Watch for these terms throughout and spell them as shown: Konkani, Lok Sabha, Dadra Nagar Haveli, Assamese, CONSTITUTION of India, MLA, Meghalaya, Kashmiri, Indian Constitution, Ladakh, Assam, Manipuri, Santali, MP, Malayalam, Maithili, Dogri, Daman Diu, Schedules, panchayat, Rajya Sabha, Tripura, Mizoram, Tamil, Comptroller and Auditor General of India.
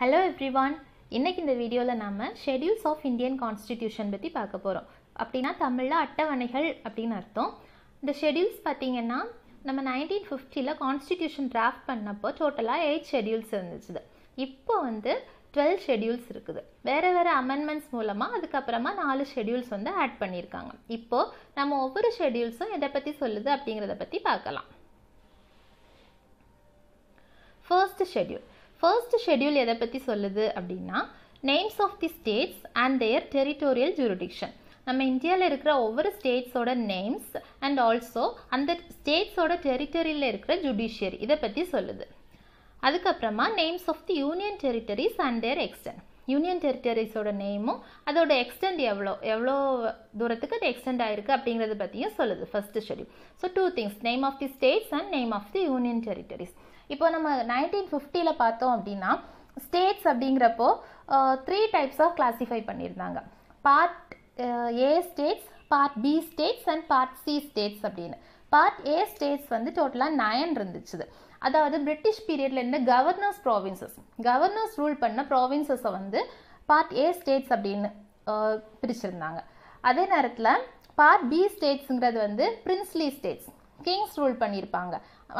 Hello everyone इनकी video नाम schedules of Indian constitution पत्ती पार्க்க போறோம் அப்படினா தமிழ்ல அட்டவணைகள் அப்படின அர்த்தம் இந்த ஷெட்யூல்ஸ் பாத்தீங்கன்னா நம்ம 1950ல கான்ஸ்டிடியூஷன் டிராஃப்ட் பண்ணப்போ டோட்டலா 8 ஷெட்யூல்ஸ் இருந்துச்சு இப்போ வந்து 12 ஷெட்யூல்ஸ் இருக்குது வேற வேற அமெண்ட்மென்ட்ஸ் மூலமா அதுக்கு அப்புறமா 4 ஷெட்யூல்ஸ் வந்து ஆட் பண்ணிருக்காங்க இப்போ நம்ம ஒவ்வொரு ஷெட்யூல்ஸும் எதை பத்தி சொல்லுது அப்படிங்கறத பத்தி பார்க்கலாம் ஃபர்ஸ்ட் ஷெட்யூல் फर्स्ट शेड्यूल எதை பத்தி சொல்லுது அப்படினா names of the states and their territorial jurisdiction நம்ம இந்தியால இருக்கிற ஒவ்வொரு ஸ்டேட்ஸ் ஓட names and also அந்த ஸ்டேட்ஸ் ஓட territoryல இருக்கிற judiciary இத பத்தி சொல்லுது அதுக்கு அப்புறமா names of the union territories and their extent union டெரிட்டரிஸோட நேமும் அதோட எக்ஸ்டெண்ட் எவ்வளோ தூரத்துக்கு அது எக்ஸ்டெண்ட் ஆயிருக்கு அப்படிங்கறது பத்தியும் சொல்லுது first schedule so two things name of the states and name of the union territories இப்போ நம்ம 1950ல பார்த்தோம் அப்படின்னா ஸ்டேட்ஸ் அப்படிங்கிறப்போ 3 டைப்ஸ் ஆஃப் கிளாசிஃபை பண்ணியிருந்தாங்க part A states part B states and part C states அப்படின்னு பார்ட் ஏ ஸ்டேட்ஸ் வந்து டோட்டலாக 9 இருந்துச்சு அதாவது பிரிட்டிஷ் பீரியட்ல இருந்த கவர்னர்ஸ் ரூல் பண்ண ப்ராவின்சஸை வந்து பார்ட் ஏ ஸ்டேட்ஸ் அப்படின்னு பிரிச்சிருந்தாங்க அதே நேரத்தில் பார்ட் பி ஸ்டேட்ஸுங்கிறது வந்து பிரின்ஸ்லி ஸ்டேட்ஸ் கிங்ஸ் ரூல் பண்ணியிருப்பாங்க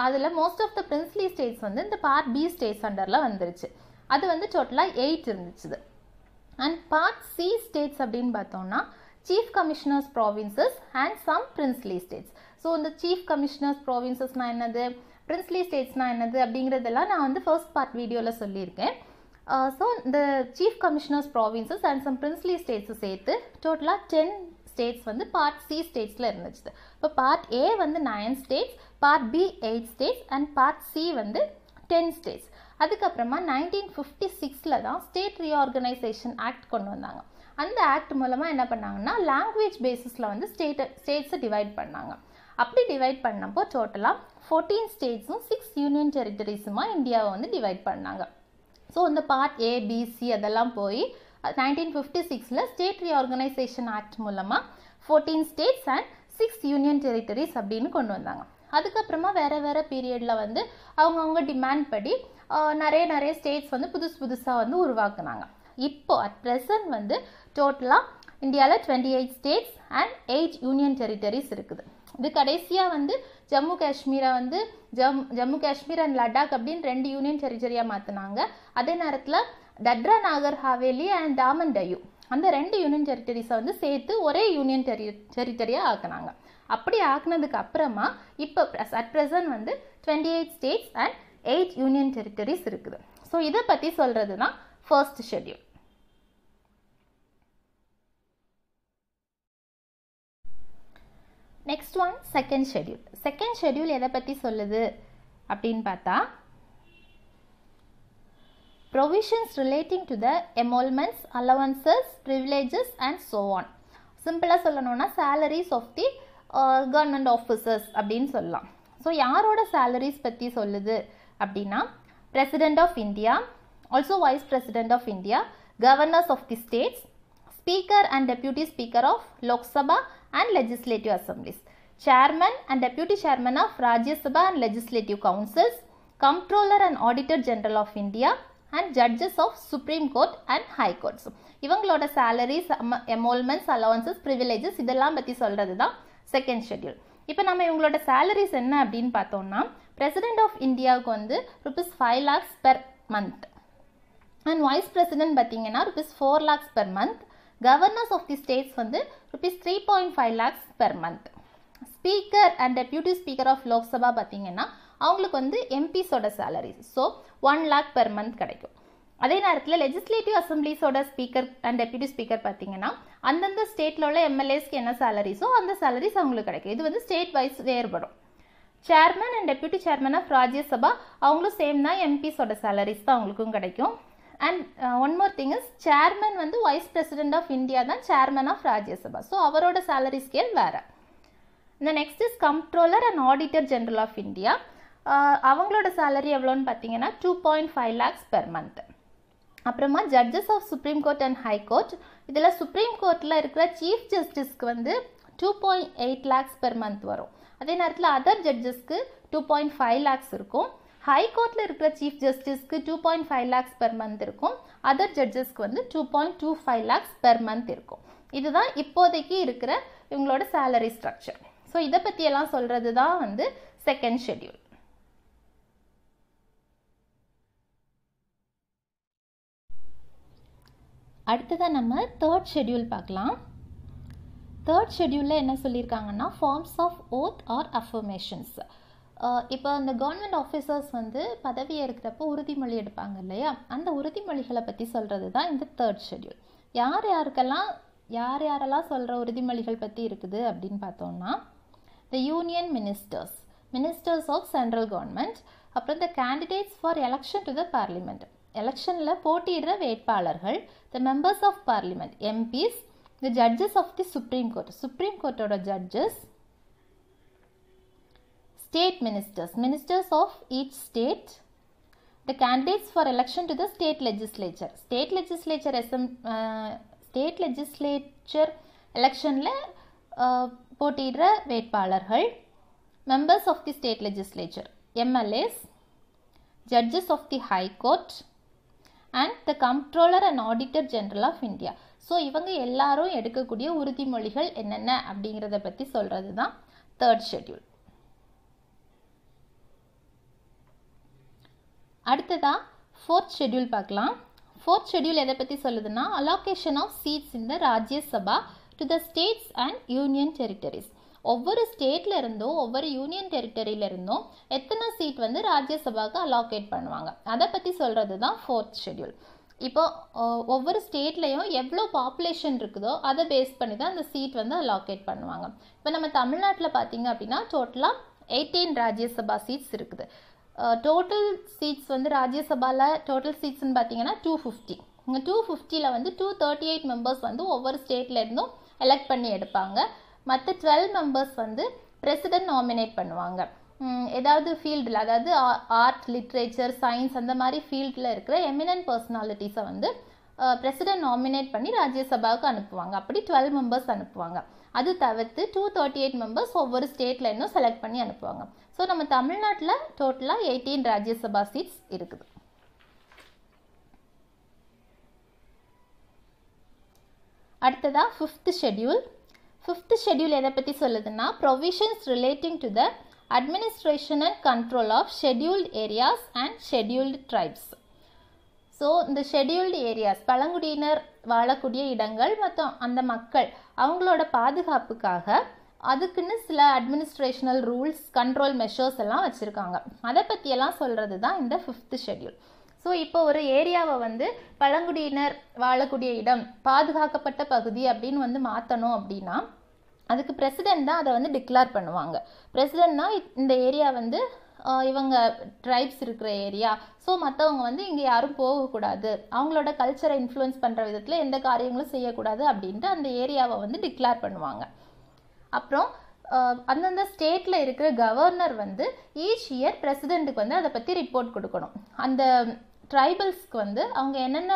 அதில் most of the princely states வந்து இந்த பார்ட் பி ஸ்டேட்ஸ் அண்டரில் வந்துருச்சு அது வந்து டோட்டலாக 8 இருந்துச்சு அண்ட் பார்ட் சி ஸ்டேட்ஸ் அப்படின்னு பார்த்தோம்னா Chief Commissioners Provinces and some princely states. So இந்த Chief Commissioners Provinces நான் என்னது princely states நான் என்னது அப்படிங்கறதெல்லாம் நான் வந்து first part videoல சொல்லியிருக்கேன். So இந்த Chief Commissioners Provinces and some princely states சேர்த்து total 10 states வந்து part C statesல இருந்துச்சு. இப்போ part A வந்து 9 states, part B 8 states and part C வந்து 10 states. அதுக்கு அப்புறமா 1956ல தான் ஸ்டேட் ரீஆர்கனைசேஷன் ஆக்ட் கொண்டு வந்தாங்க. அந்த ஆக்ட் மூலமா என்ன பண்ணாங்கன்னா லாங்குவேஜ் பேசிஸ்ல வந்து ஸ்டேட்ஸை டிவைட் பண்ணாங்க அப்படி டிவைட் பண்ணப்போ டோட்டலா 14 ஸ்டேட்ஸும் 6 யூனியன் டெரிட்டரிஸுமா இந்தியாவை வந்து டிவைட் பண்ணாங்க ஸோ இந்த பார்ட் ஏ பி சி அதெல்லாம் போய் 1956ல ஸ்டேட் ரீஆர்கனைசேஷன் ஆக்ட் மூலமா 14 ஸ்டேட்ஸ் அண்ட் 6 யூனியன் டெரிட்டரிஸ் அப்படின்னு கொண்டு வந்தாங்க அதுக்கப்புறமா வேற வேற பீரியட்ல வந்து அவங்கவுங்க டிமாண்ட் படி நிறைய நிறைய ஸ்டேட்ஸ் வந்து புதுசு புதுசாக வந்து உருவாக்குனாங்க இப்போ அட் ப்ரெசன்ட் வந்து டோட்டலா இந்தியாவில் 28 ஸ்டேட்ஸ் அண்ட் 8 யூனியன் டெரிட்டரிஸ் இருக்குது இது கடைசியாக வந்து ஜம்மு காஷ்மீர் அண்ட் லடாக் அப்படின்னு 2 யூனியன் டெரிட்டரியாக மாற்றினாங்க அதே நேரத்தில் தட்ரா நாகர் ஹாவேலி அண்ட் டாமன் டையூ அந்த 2 யூனியன் டெரிட்டரிஸை வந்து சேர்த்து ஒரே யூனியன் டெரிட்டரியாக ஆக்குனாங்க அப்படி ஆக்குனதுக்கு அப்புறமா இப்போ அட் ப்ரெசன்ட் வந்து 28 ஸ்டேட்ஸ் அண்ட் 8 யூனியன் டெரிட்டரிஸ் இருக்குது ஸோ இதை பற்றி சொல்கிறது தான் first schedule next one second schedule எதை பற்றி சொல்லுது அப்படின்னு பார்த்தா provisions relating to the emoluments allowances privileges and so on சிம்பிளாக சொல்லணும்னா salaries of the government officers அப்படின்னு சொல்லலாம் ஸோ யாரோட சேலரிஸ் பற்றி சொல்லுது அப்படின்னா president of India also vice president of india governors of the states speaker and deputy speaker of lok sabha and legislative assemblies chairman and deputy chairman of rajya sabha and legislative councils comptroller and auditor general of india and judges of supreme court and high courts ivangaloda salaries emoluments allowances privileges idella pathi solradhu da second schedule இப்போ நம்ம இவங்களோட salaries என்ன அப்படினு பார்த்தோம்னா president of india க்கு வந்து ₹5 lakhs per month and vice president பாத்தீங்கன்னா ₹4 lakhs per month governors of the states வந்து ₹3.5 lakhs per month speaker and deputy speaker of lok sabha பாத்தீங்கன்னா அவங்களுக்கு வந்து MPs ஓட salaries so ₹1 lakh per month கிடைக்கும் அதே நேரத்துல legislative assemblies ஓட speaker and deputy speaker பாத்தீங்கன்னா அந்தந்த ஸ்டேட்ல உள்ள MLAs க்கு என்ன salaries ஓ அந்த salaries அவங்களுக்கு கிடைக்கும் இது வந்து state wise வேறுபடும் chairman and deputy chairman of rajya sabha அவங்களும் சேம் தான் MPs ஓட salaries தான் அவங்களுக்கும் கிடைக்கும் and one more thing is chairman vandu vice president of india than chairman of rajya sabha so avaroda salary scale vera the next is comptroller and auditor general of india avangaloda salary evlo nu pathina ₹2.5 lakhs per month apprama judges of supreme court and high court idella supreme court la irukra chief justice ku vandu ₹2.8 lakhs per month varum adhe nerathila other judges ku ₹2.5 lakhs irukum high court இருக்கிற chief justice 2.5 lakhs per month இருக்கும் other जजेस க்கு வந்து 2.25 lakhs per month இருக்கும் இதுதான் இப்போதைக்கு இருக்கிற இவங்களோட salary structure சோ இத பத்தி எல்லாம் சொல்றது தான் வந்து செகண்ட் ஷெட்யூல் அடுத்து நம்ம தேர்ட் ஷெட்யூல் பார்க்கலாம் Third schedule என்ன சொல்லிருக்காங்கன்னா forms of oath or affirmations இப்போ அந்த government officers வந்து பதவி ஏற்கிறப்போ உறுதிமொழி எடுப்பாங்க இல்லையா அந்த உறுதிமொழிகளை பத்தி சொல்றது தான் இந்த third schedule யார் யாரெல்லாம் சொல்ற உறுதிமொழிகள் பத்தி இருக்குது அப்படினு பார்த்தோம்னா the union ministers of central government அப்புறம் the candidates for election to the parliament எலெக்ஷன்ல போட்டியிடுற வேட்பாளர்கள் the members of parliament MPs The judges of the Supreme Court or judges, state ministers of each state, the candidates for election to the state legislature election le potidra vetpalargal, members of the state legislature, MLAs, judges of the High Court, and the Comptroller and Auditor General of India. So இவங்க எல்லாரும் எடுக்கக்கூடிய உறுதிமொழிகள் என்னென்ன அப்படிங்கறத பத்தி சொல்றது தான் third schedule. அடுத்ததா fourth schedule பார்க்கலாம். Fourth schedule எதை பத்தி சொல்லுதுன்னா allocation of seats in the Rajya Sabha to the states and union territories. ஒவ்வொரு ஸ்டேட்ல இருந்தோ ஒவ்வொரு யூனியன் டெரிட்டரியில இருந்தோ எத்தனை சீட் வந்து ராஜ்யசபாக்கு அலோகேட் பண்ணுவாங்க அத பத்தி சொல்றது தான் ஃபோர்த் ஷெட்யூல் இப்போ ஒவ்வொரு ஸ்டேட்லயும் எவ்வளோ பாப்புலேஷன் இருக்குதோ அதை பேஸ் பண்ணி தான் அந்த சீட் வந்து அலோகேட் பண்ணுவாங்க இப்போ நம்ம தமிழ்நாட்டில் பார்த்தீங்க அப்படின்னா டோட்டலா 18 ராஜ்யசபா சீட்ஸ் இருக்குது டோட்டல் சீட்ஸ் வந்து ராஜ்யசபால டோட்டல் சீட்ஸ்ன்னு பார்த்தீங்கன்னா 250 இந்த 250ல வந்து 238 மெம்பர்ஸ் வந்து ஒவ்வொரு ஸ்டேட்ல இருந்தும் எலெக்ட் பண்ணி எடுப்பாங்க மற்ற 12 மெம்பர்ஸ் வந்து பிரசிடென்ட் நாமினேட் பண்ணுவாங்க ஏதாவது ஃபீல்டில் அதாவது ஆர்ட் லிட்ரேச்சர் சயின்ஸ் அந்த மாதிரி ஃபீல்டில் இருக்கிற எமினன்ட் பர்சனாலிட்டிஸை வந்து பிரசிடென்ட் நாமினேட் பண்ணி ராஜ்யசபாவுக்கு அனுப்புவாங்க அப்படி 12 மெம்பர்ஸ் அனுப்புவாங்க அது தவிர்த்து 238 மெம்பர்ஸ் ஒவ்வொரு ஸ்டேட்டில் இன்னும் செலக்ட் பண்ணி அனுப்புவாங்க ஸோ நம்ம தமிழ்நாட்டில் டோட்டலாக 18 ராஜ்யசபா சீட்ஸ் இருக்குது அடுத்ததாக ஃபிஃப்த் ஷெட்யூல் எதை பற்றி சொல்லுதுன்னா provisions relating to the administration and control of scheduled areas and scheduled tribes so இந்த ஷெட்யூல்டு ஏரியாஸ் பழங்குடியினர் வாழக்கூடிய இடங்கள் மற்றும் அந்த மக்கள் அவங்களோட பாதுகாப்புக்காக அதுக்குன்னு சில அட்மினிஸ்ட்ரேஷனல் ரூல்ஸ் கண்ட்ரோல் மெஷர்ஸ் எல்லாம் வச்சுருக்காங்க அதை பற்றியெல்லாம் சொல்கிறது தான் இந்த ஃபிஃப்த் ஷெட்யூல் ஸோ இப்போ ஒரு ஏரியாவை வந்து பழங்குடியினர் வாழக்கூடிய இடம் பாதுகாக்கப்பட்ட பகுதி அப்படின்னு வந்து மாற்றணும் அப்படின்னா அதுக்கு பிரசிடென்ட் தான் அதை வந்து டிக்ளேர் பண்ணுவாங்க பிரசிடென்ட்னா இந்த ஏரியா வந்து இவங்க ட்ரைப்ஸ் இருக்கிற ஏரியா ஸோ மற்றவங்க வந்து இங்கே யாரும் போகக்கூடாது அவங்களோட கல்ச்சரை இன்ஃப்ளூயன்ஸ் பண்ணுற விதத்தில் எந்த காரியங்களும் செய்யக்கூடாது அப்படின்ட்டு அந்த ஏரியாவை வந்து டிக்ளேர் பண்ணுவாங்க அப்புறம் அந்தந்த ஸ்டேட்டில் இருக்கிற கவர்னர் வந்து ஈச் இயர் பிரசிடெண்ட்டுக்கு வந்து அதை பற்றி ரிப்போர்ட் கொடுக்கணும் அந்த ட்ரைபல்ஸ்க்கு வந்து அவங்க என்னென்ன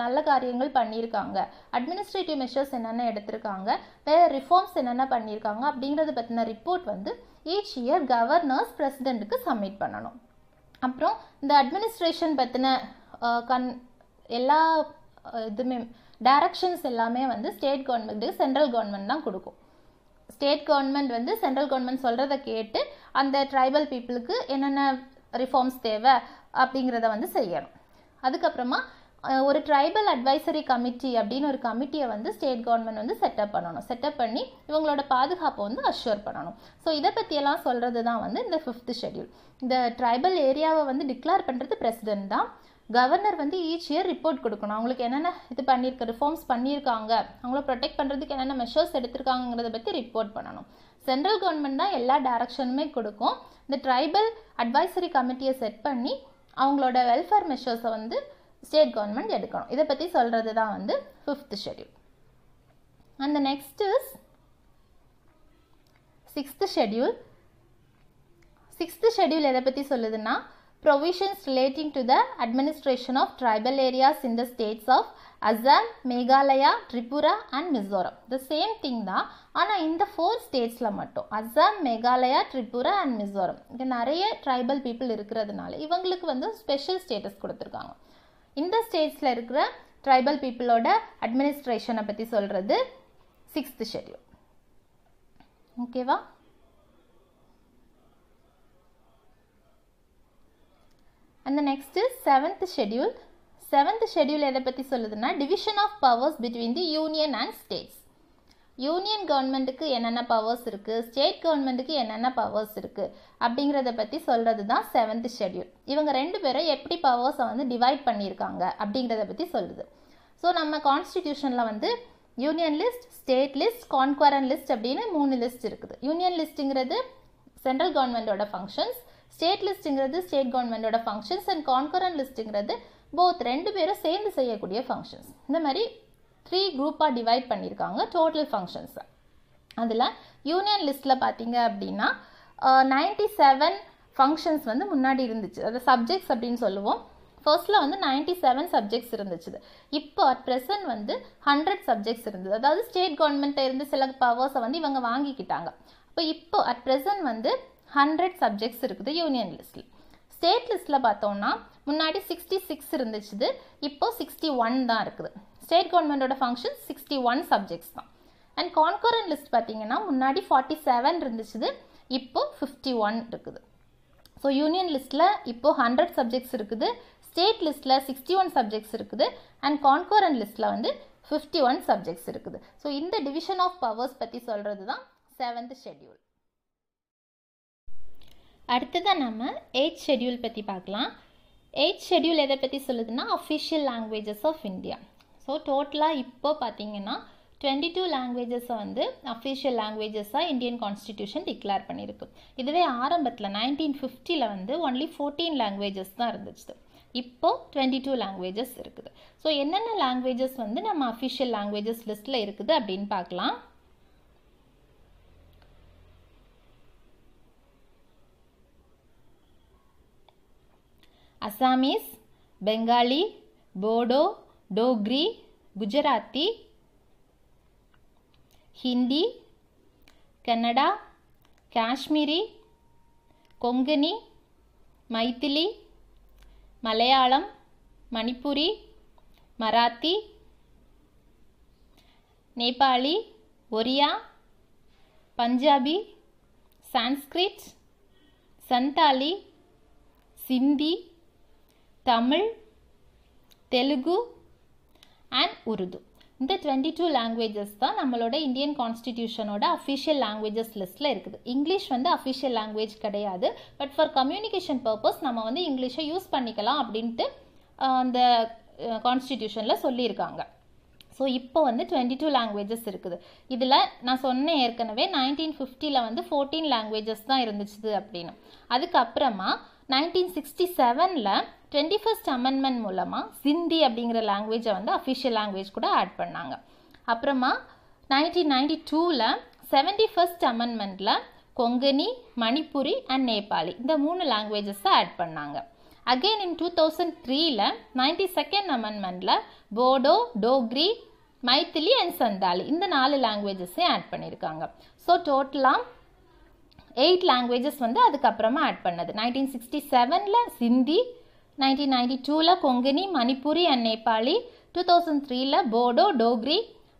நல்ல காரியங்கள் பண்ணியிருக்காங்க அட்மினிஸ்ட்ரேட்டிவ் மெஷர்ஸ் என்னென்ன எடுத்திருக்காங்க வேறு ரிஃபார்ம்ஸ் என்னென்ன பண்ணியிருக்காங்க அப்படிங்கிறது பற்றின ரிப்போர்ட் வந்து ஈச் இயர் கவர்னர்ஸ் பிரசிடெண்ட்டுக்கு சப்மிட் பண்ணணும் அப்புறம் இந்த அட்மினிஸ்ட்ரேஷன் பற்றின எல்லா இதுமே டைரக்ஷன்ஸ் எல்லாமே வந்து ஸ்டேட் கவர்மெண்ட்டுக்கு சென்ட்ரல் கவர்மெண்ட் தான் கொடுக்கும் ஸ்டேட் கவர்மெண்ட் வந்து சென்ட்ரல் கவர்மெண்ட் சொல்கிறத கேட்டு அந்த ட்ரைபல் பீப்புளுக்கு என்னென்ன ரிஃபார்ம்ஸ் தேவை அப்படிங்கிறத வந்து செய்யணும் அதுக்கப்புறமா ஒரு ட்ரைபல் அட்வைசரி கமிட்டி அப்படின்னு ஒரு கமிட்டியை வந்து ஸ்டேட் கவர்மெண்ட் வந்து செட்டப் பண்ணி இவங்களோட பாதுகாப்பை வந்து அஷ்யூர் பண்ணணும் ஸோ இதை பற்றியெல்லாம் சொல்கிறது தான் வந்து இந்த ஃபிஃப்த் ஷெட்யூல் இந்த ட்ரைபல் ஏரியாவை வந்து டிக்ளேர் பண்ணுறது பிரசிடென்ட் தான் கவர்னர் வந்து ஈச் இயர் ரிப்போர்ட் கொடுக்கணும் அவங்களுக்கு என்னென்ன இது பண்ணியிருக்க ரிஃபார்ம்ஸ் பண்ணியிருக்காங்க அவங்கள ப்ரொடெக்ட் பண்ணுறதுக்கு என்னென்ன மெஷர்ஸ் எடுத்திருக்காங்கிறத பற்றி ரிப்போர்ட் பண்ணணும் சென்ட்ரல் கவர்மெண்ட் தான் எல்லா டைரக்ஷனுமே கொடுக்கும் இந்த ட்ரைபல் அட்வைசரி கமிட்டியை செட் பண்ணி அவங்களோட வெல்ஃபேர் மெஷர்ஸை வந்து ஸ்டேட் கவர்மெண்ட் எடுக்கணும் இதை பற்றி சொல்கிறது தான் வந்து fifth schedule and the next is sixth schedule எதை பற்றி சொல்லுதுன்னா provisions relating to the administration of tribal areas in the states of Assam, Meghalaya, Tripura and Mizoram. The same thing da. Ana in the four states la matto. Assam, Meghalaya, Tripura and Mizoram. Inga nariya tribal people irukradanaala ivangalukku vandu special status koduthirukanga. In the states la irukra tribal people oda administration patti solradhu 6th schedule. Okay va? And the next is 7th schedule. 7th schedule edha patti solluduna division of powers between the union and states. Union government ku enna powers irukku, state government ku enna powers irukku abingiradha patti solradhu da 7th schedule. Ivanga rendu pera eppadi powers vandu divide pannirukanga abingiradha patti solludhu. So நம்ம constitution la vandu union list, state list, concurrent list அப்படினு மூணு list இருக்குது. Union listங்கிறது central government ஓட functions, state listங்கிறது state government ஓட functions and concurrent listங்கிறது both ரெண்டு பேரும் சேர்ந்து செய்யக்கூடிய functions. இந்த மாதிரி 3 group-ஆ divide பண்ணிருக்காங்க total functions. அதுல union listல பாத்தீங்க அப்படினா 97 functions வந்து முன்னாடி இருந்துச்சு. அது subjects அப்படினு சொல்லுவோம். Firstல வந்து 97 subjects இருந்துச்சு. இப்போ at present வந்து 100 subjects இருந்துது. அதாவது state government-ல இருந்து சில powers வந்து இவங்க வாங்கிக்கிட்டாங்க. அப்ப இப்போ at present வந்து 100 subjects இருக்குது யூனியன் லிஸ்ட்ல. ஸ்டேட் லிஸ்ட்ல பார்த்தோம்னா முன்னாடி 66 இருந்துச்சு, இப்போ 61 தான் இருக்குது. ஸ்டேட் கவர்மெண்டோட ஃபங்க்ஷன் 61 சப்ஜெக்ட்ஸ் தான். அண்ட் கான்கரண்ட் லிஸ்ட் பார்த்தீங்கன்னா முன்னாடி 47 இருந்துச்சு, இப்போ 51 இருக்குது. ஸோ யூனியன் லிஸ்ட்ல இப்போ 100 சப்ஜெக்ட்ஸ் இருக்குது, ஸ்டேட் லிஸ்ட்ல 61 சப்ஜெக்ட்ஸ் இருக்குது அண்ட் கான்கரண்ட் லிஸ்ட்ல வந்து 51 சப்ஜெக்ட்ஸ் இருக்குது. ஸோ இந்த டிவிஷன் ஆஃப் பவர்ஸ் பற்றி சொல்றது தான் 7th ஷெட்யூல். அடுத்ததா நம்ம 8th schedule பற்றி பார்க்கலாம். 8th schedule எதை பற்றி சொல்லுதுன்னா official languages of India. So டோட்டலாக இப்போ பார்த்தீங்கன்னா 22 லாங்குவேஜஸை வந்து அஃபிஷியல் லாங்குவேஜஸாக இந்தியன் கான்ஸ்டிடியூஷன் டிக்ளேர் பண்ணியிருக்கு. இதுவே ஆரம்பத்தில் 1950 வந்து ஒன்லி 14 லாங்குவேஜஸ் தான் இருந்துச்சு, இப்போ 22 லாங்குவேஜஸ் இருக்குது. ஸோ என்னென்ன லாங்குவேஜஸ் வந்து நம்ம அஃபிஷியல் லாங்குவேஜஸ் லிஸ்ட்டில் இருக்குது அப்படின்னு பார்க்கலாம். Assamese, Bengali, Bodo, Dogri, Gujarati, Hindi, Kannada, Kashmiri, Konkani, Maithili, Malayalam, Manipuri, Marathi, Nepali, Oriya, Punjabi, Sanskrit, Santali, Sindhi, Tamil, Telugu and Urdu. இந்த 22 லாங்குவேஜஸ் தான் நம்மளோட இந்தியன் கான்ஸ்டிடியூஷனோட அஃபிஷியல் லாங்குவேஜஸ் லிஸ்ட்டில் இருக்குது. இங்கிலீஷ் வந்து அஃபிஷியல் லாங்குவேஜ் கிடையாது, பட் ஃபார் கம்யூனிகேஷன் பர்பஸ் நம்ம வந்து இங்கிலீஷை யூஸ் பண்ணிக்கலாம் அப்படின்ட்டு அந்த கான்ஸ்டிடியூஷனில் சொல்லியிருக்காங்க. ஸோ இப்போ வந்து 22 லாங்குவேஜஸ் இருக்குது. இதில் நான் சொன்னேன் ஏற்கனவே 1950 வந்து 14 லாங்குவேஜஸ் தான் இருந்துச்சு அப்படின்னு. அதுக்கப்புறமா 1967 21st amendment மூலமாக சிந்தி அப்படிங்கிற லாங்குவேஜை வந்து அஃபிஷியல் லாங்குவேஜ் கூட ஆட் பண்ணாங்க. அப்புறமா 1992 71st amendment Konkani, Manipuri and Nepali இந்த மூணு லாங்குவேஜஸை ஆட் பண்ணாங்க. Again in 2003 92nd amendment Bodo, Dogri, Maithili and Santali இந்த 4 லாங்குவேஜஸையும் ஆட் பண்ணியிருக்காங்க. ஸோ டோட்டலாக 8 லாங்குவேஜஸ் வந்து அதுக்கப்புறமா ஆட் பண்ணது. 1967 சிந்தி, 1992 கொங்கனி, மணிப்புரி அண்ட் நேபாளி, 2003 போடோ, டோக்ரி,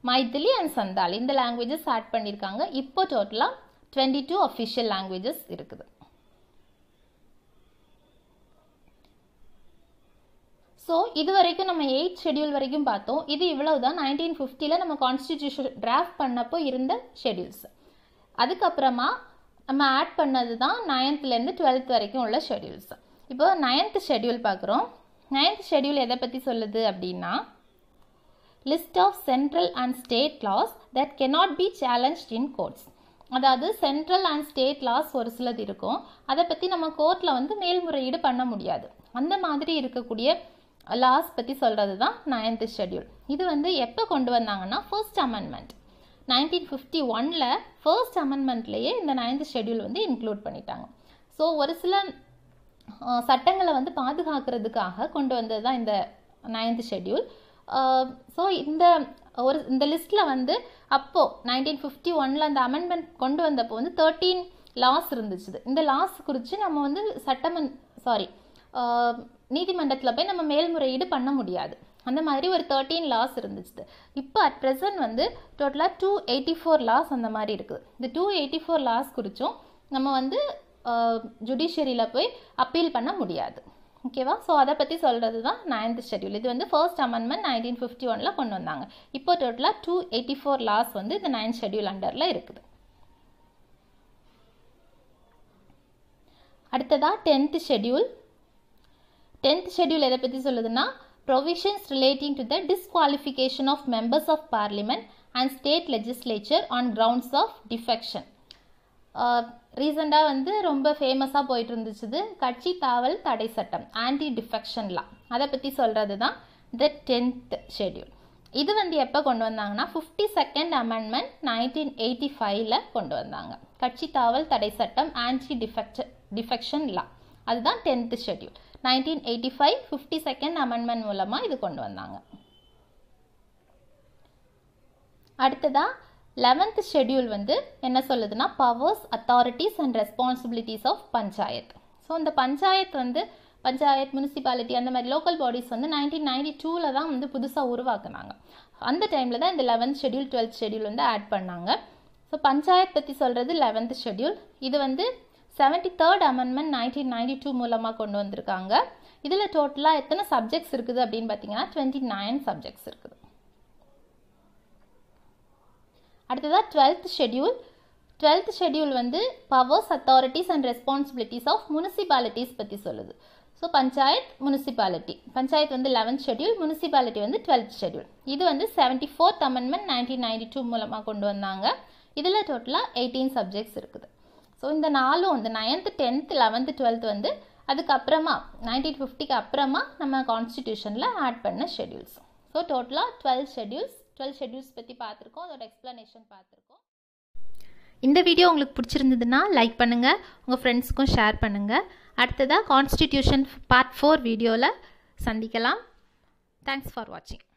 மைத்திலி அண்ட் சந்தாலி இந்த லாங்குவேஜஸ் ஆட் பண்ணியிருக்காங்க. இப்போ டோட்டலாக 22 அஃபிஷியல் லாங்குவேஜஸ் இருக்குது. ஸோ இது வரைக்கும் நம்ம 8th ஷெடியூல் வரைக்கும் பார்த்தோம். இது இவ்வளவு தான் 1950 நம்ம கான்ஸ்டிடியூஷன் டிராஃப்ட் பண்ணப்போ இருந்த ஷெடியூல்ஸ். அதுக்கப்புறமா நம்ம ஆட் பண்ணது தான் 9th-லேருந்து 12th வரைக்கும் உள்ள ஷெடியூல்ஸ். இப்போ 9th ஷெடியூல் பார்க்குறோம். 9th ஷெடியூல் எதை பற்றி சொல்லுது அப்படின்னா list of central and state laws that cannot be challenged in courts. அதாவது சென்ட்ரல் அண்ட் ஸ்டேட் லாஸ் ஒரு சிலது இருக்கும், அதை பற்றி நம்ம கோர்ட்டில் வந்து மேல்முறையீடு பண்ண முடியாது. அந்த மாதிரி இருக்கக்கூடிய லாஸ் பற்றி சொல்கிறது தான் 9th ஷெடியூல். இது வந்து எப்போ கொண்டு வந்தாங்கன்னா ஃபர்ஸ்ட் அமெண்ட்மெண்ட் 1951 ஃபர்ஸ்ட் அமெண்ட்மெண்ட்லேயே இந்த 9th ஷெடியூல் வந்து இன்க்ளூட் பண்ணிட்டாங்க. ஸோ ஒரு சில சட்டங்களை வந்து பாதுகாக்கிறதுக்காக கொண்டு வந்தது தான் இந்த 9th ஷெட்யூல். ஸோ இந்த ஒரு இந்த லிஸ்ட்டில் வந்து அப்போது 1951 அந்த அமெண்ட்மெண்ட் கொண்டு வந்தப்போ வந்து 13 லாஸ் இருந்துச்சு. இந்த லாஸ் குறித்து நம்ம வந்து நீதிமன்றத்தில் போய் நம்ம மேல்முறையீடு பண்ண முடியாது. அந்த மாதிரி ஒரு 13 லாஸ் இருந்துச்சு. இப்போ அட் ப்ரெசன்ட் வந்து டோட்டலாக 284 லாஸ் அந்த மாதிரி இருக்குது. இந்த 284 லாஸ் குறித்தும் நம்ம வந்து ஜுடிஷியரியில் போய் அப்பீல் பண்ண முடியாது. ஓகேவா? ஸோ அதை பற்றி சொல்கிறது தான் 9th ஷெட்யூல். இது வந்து ஃபர்ஸ்ட் அமெண்ட்மெண்ட் 1951 கொண்டு வந்தாங்க. இப்போ டோட்டலாக 284 லாஸ் வந்து இந்த 9th ஷெட்யூல் அண்டரில் இருக்குது. அடுத்ததாக 10th ஷெட்யூல். 10th ஷெட்யூல் எதை பற்றி சொல்லுதுன்னா, provisions relating to the disqualification of members of parliament and state legislature on grounds of defection. ரீசெண்டாக வந்து ரொம்ப ஃபேமஸாக போயிட்டு இருந்துச்சுது கட்சி தாவல் தடை சட்டம், ஆன்டி டிஃபெக்ஷன்லாம். அதை பற்றி சொல்கிறது தான் இந்த 10th ஷெட்யூல். இது வந்து எப்போ கொண்டு வந்தாங்கன்னா 52nd அமெண்ட்மெண்ட் 1985 கொண்டு வந்தாங்க. கட்சி தாவல் தடை சட்டம், ஆன்டி டிஃபெக்ஷன்லாம், அதுதான் 10th ஷெட்யூல். 1985 52nd அமெண்ட்மெண்ட் மூலமாக இது கொண்டு வந்தாங்க. அடுத்ததாக 11th ஷெட்யூல் வந்து என்ன சொல்லுதுன்னா, powers, authorities and responsibilities of panchayat. So இந்த பஞ்சாயத் வந்து பஞ்சாயத், முனிசிபாலிட்டி, அந்த மாதிரி லோக்கல் பாடிஸ் வந்து 1992 தான் வந்து புதுசாக உருவாக்குனாங்க. அந்த டைமில் தான் இந்த 11th ஷெட்யூல் 12th ஷெட்யூல் வந்து ஆட் பண்ணாங்க. ஸோ பஞ்சாயத் பற்றி சொல்கிறது 11th ஷெட்யூல். இது வந்து 73rd அமெண்ட்மெண்ட் 1992 மூலமாக கொண்டு வந்திருக்காங்க. இதில் டோட்டலாக எத்தனை சப்ஜெக்ட்ஸ் இருக்குது அப்படின்னு பார்த்தீங்கன்னா 29 சப்ஜெக்ட்ஸ் இருக்குது. அடுத்ததாக 12th ஷெட்யூல். 12th ஷெட்யூல் வந்து powers, authorities and responsibilities of municipalities பற்றி சொல்லுது. ஸோ பஞ்சாயத், முனிசிபாலிட்டி, பஞ்சாயத் வந்து 11th ஷெட்யூல், முனிசிபாலிட்டி வந்து 12th ஷெட்யூல். இது வந்து 74th அமெண்ட்மெண்ட் 1992 மூலமாக கொண்டு வந்தாங்க. இதில் டோட்டலாக 18 சப்ஜெக்ட்ஸ் இருக்குது. ஸோ இந்த நாலும் இந்த 9th 10th 11th 12th வந்து அதுக்கப்புறமா 1950க்கு அப்புறமா நம்ம கான்ஸ்டிடியூஷனில் ஆட் பண்ண ஷெட்யூல்ஸ். ஸோ டோட்டலாக 12 ஷெட்யூல்ஸ் பற்றி பார்த்துருக்கோம். அதோட எக்ஸ்ப்ளனேஷன் பார்த்துருக்கோம். இந்த வீடியோ உங்களுக்கு பிடிச்சிருந்ததுன்னா லைக் பண்ணுங்கள், உங்கள் ஃப்ரெண்ட்ஸுக்கும் ஷேர் பண்ணுங்கள். அடுத்ததாக கான்ஸ்டிடியூஷன் பார்ட் 4 வீடியோவில் சந்திக்கலாம். தேங்க்ஸ் ஃபார் வாட்சிங்.